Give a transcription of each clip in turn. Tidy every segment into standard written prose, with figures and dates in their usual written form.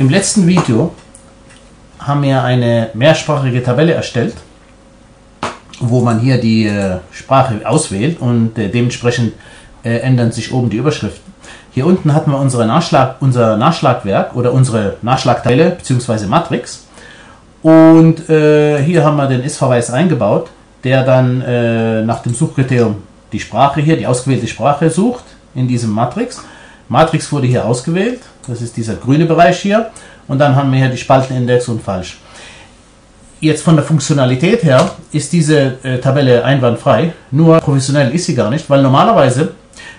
Im letzten Video haben wir eine mehrsprachige Tabelle erstellt, wo man hier die Sprache auswählt und dementsprechend ändern sich oben die Überschriften. Hier unten hatten wir unser Nachschlagwerk oder unsere Nachschlagtabelle bzw. Matrix. Und hier haben wir den SVerweis eingebaut, der dann nach dem Suchkriterium die Sprache hier, die ausgewählte Sprache sucht in diesem Matrix. Matrix wurde hier ausgewählt, das ist dieser grüne Bereich hier, und dann haben wir hier die Spaltenindex und falsch. Jetzt von der Funktionalität her ist diese Tabelle einwandfrei, nur professionell ist sie gar nicht, weil normalerweise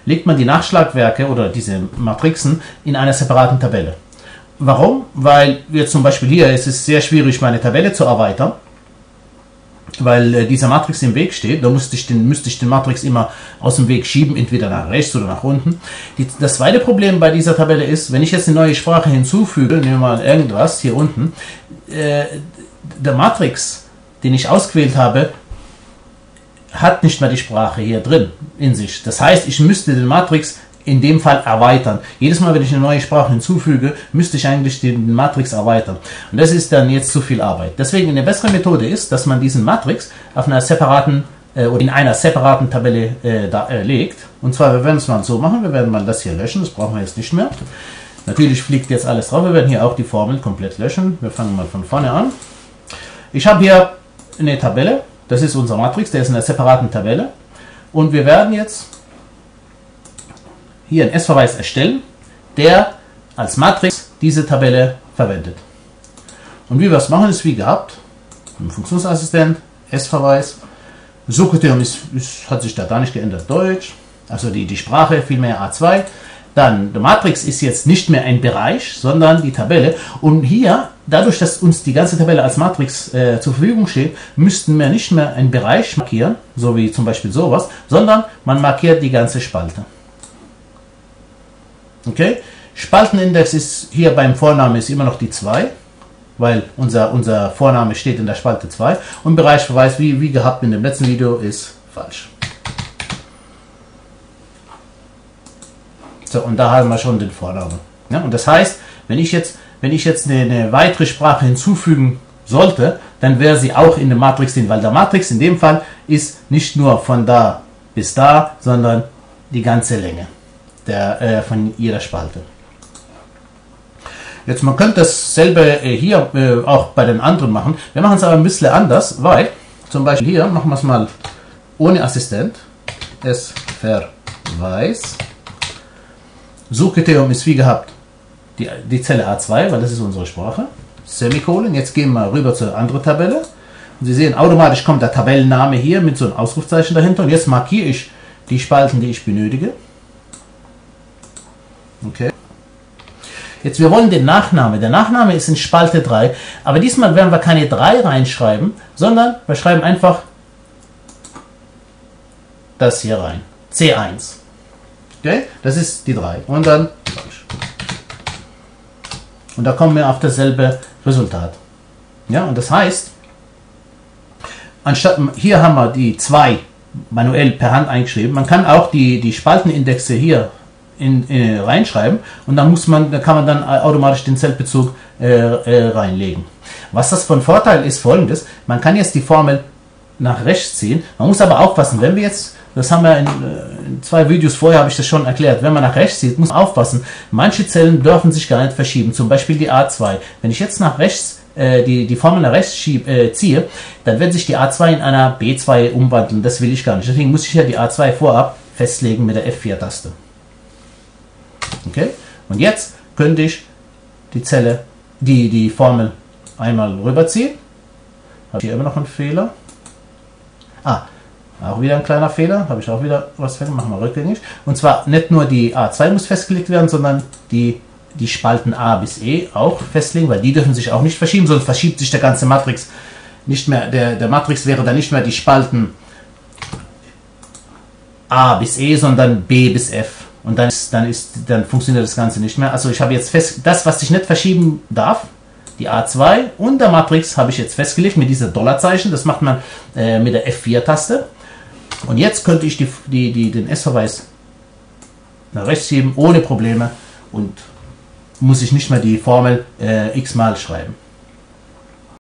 legt man die Nachschlagwerke oder diese Matrixen in einer separaten Tabelle. Warum? Weil wir zum Beispiel hier, es ist sehr schwierig, meine Tabelle zu erweitern, weil dieser Matrix im Weg steht. Da müsste ich den Matrix immer aus dem Weg schieben, entweder nach rechts oder nach unten. Das zweite Problem bei dieser Tabelle ist, wenn ich jetzt eine neue Sprache hinzufüge, nehmen wir mal irgendwas hier unten, der Matrix, den ich ausgewählt habe, hat nicht mehr die Sprache hier drin in sich. Das heißt, ich müsste den Matrix in dem Fall erweitern. Jedes Mal, wenn ich eine neue Sprache hinzufüge, müsste ich eigentlich den Matrix erweitern. Und das ist dann jetzt zu viel Arbeit. Deswegen eine bessere Methode ist, dass man diesen Matrix auf einer separaten oder in einer separaten Tabelle legt. Und zwar, wir werden es mal so machen, wir werden mal das hier löschen, das brauchen wir jetzt nicht mehr. Natürlich fliegt jetzt alles drauf, wir werden hier auch die Formel komplett löschen. Wir fangen mal von vorne an. Ich habe hier eine Tabelle, das ist unser Matrix, der ist in einer separaten Tabelle. Und wir werden jetzt hier einen SVerweis erstellen, der als Matrix diese Tabelle verwendet. Und wie wir es machen, ist wie gehabt: im Funktionsassistent, SVerweis, Suchkriterium hat sich da gar nicht geändert, Deutsch, also die Sprache vielmehr A2. Dann der Matrix ist jetzt nicht mehr ein Bereich, sondern die Tabelle. Und hier, dadurch, dass uns die ganze Tabelle als Matrix zur Verfügung steht, müssten wir nicht mehr einen Bereich markieren, so wie zum Beispiel sowas, sondern man markiert die ganze Spalte. Okay, Spaltenindex ist hier beim Vorname ist immer noch die 2, weil unser Vorname steht in der Spalte 2 und Bereichsverweis, wie gehabt in dem letzten Video, ist falsch. So, und da haben wir schon den Vorname. Ja, und das heißt, wenn ich jetzt eine weitere Sprache hinzufügen sollte, dann wäre sie auch in der Matrix drin, weil der Matrix in dem Fall ist nicht nur von da bis da, sondern die ganze Länge von jeder Spalte. Jetzt, man könnte dasselbe hier auch bei den anderen machen. Wir machen es aber ein bisschen anders, weil zum Beispiel hier machen wir es mal ohne Assistent. SVerweis. Suchkriterium ist wie gehabt die Zelle A2, weil das ist unsere Sprache. Semikolon. Jetzt gehen wir rüber zur anderen Tabelle. Und Sie sehen, automatisch kommt der Tabellenname hier mit so einem Ausrufezeichen dahinter. Und jetzt markiere ich die Spalten, die ich benötige. Okay. Jetzt, wir wollen den Nachname. Der Nachname ist in Spalte 3, aber diesmal werden wir keine 3 reinschreiben, sondern wir schreiben einfach das hier rein. C1. Okay? Das ist die 3. Und dann falsch. Und da kommen wir auf dasselbe Resultat. Ja, und das heißt, anstatt hier haben wir die 2 manuell per Hand eingeschrieben, man kann auch die Spaltenindexe hier reinschreiben und dann kann man dann automatisch den Zellbezug reinlegen. Was das von Vorteil ist, folgendes: Man kann jetzt die Formel nach rechts ziehen, man muss aber aufpassen, wenn wir jetzt, das haben wir in 2 Videos vorher, habe ich das schon erklärt, wenn man nach rechts zieht, muss man aufpassen, manche Zellen dürfen sich gar nicht verschieben, zum Beispiel die A2. Wenn ich jetzt nach rechts die Formel nach rechts ziehe, dann wird sich die A2 in einer B2 umwandeln, das will ich gar nicht, deswegen muss ich hier die A2 vorab festlegen mit der F4-Taste. Okay, und jetzt könnte ich die Zelle, die Formel einmal rüberziehen. Habe ich hier immer noch einen Fehler? Ah, auch wieder ein kleiner Fehler. Habe ich auch wieder was festgelegt? Machen wir rückgängig. Und zwar nicht nur die A2 muss festgelegt werden, sondern die Spalten A bis E auch festlegen, weil die dürfen sich auch nicht verschieben, sonst verschiebt sich der ganze Matrix nicht mehr. Der Matrix wäre dann nicht mehr die Spalten A bis E, sondern B bis F. Und dann funktioniert das Ganze nicht mehr. Also ich habe jetzt das, was ich nicht verschieben darf, die A2 und der Matrix, habe ich jetzt festgelegt mit dieser Dollarzeichen. Das macht man mit der F4-Taste. Und jetzt könnte ich den S-Verweis nach rechts schieben, ohne Probleme. Und muss ich nicht mehr die Formel x mal schreiben.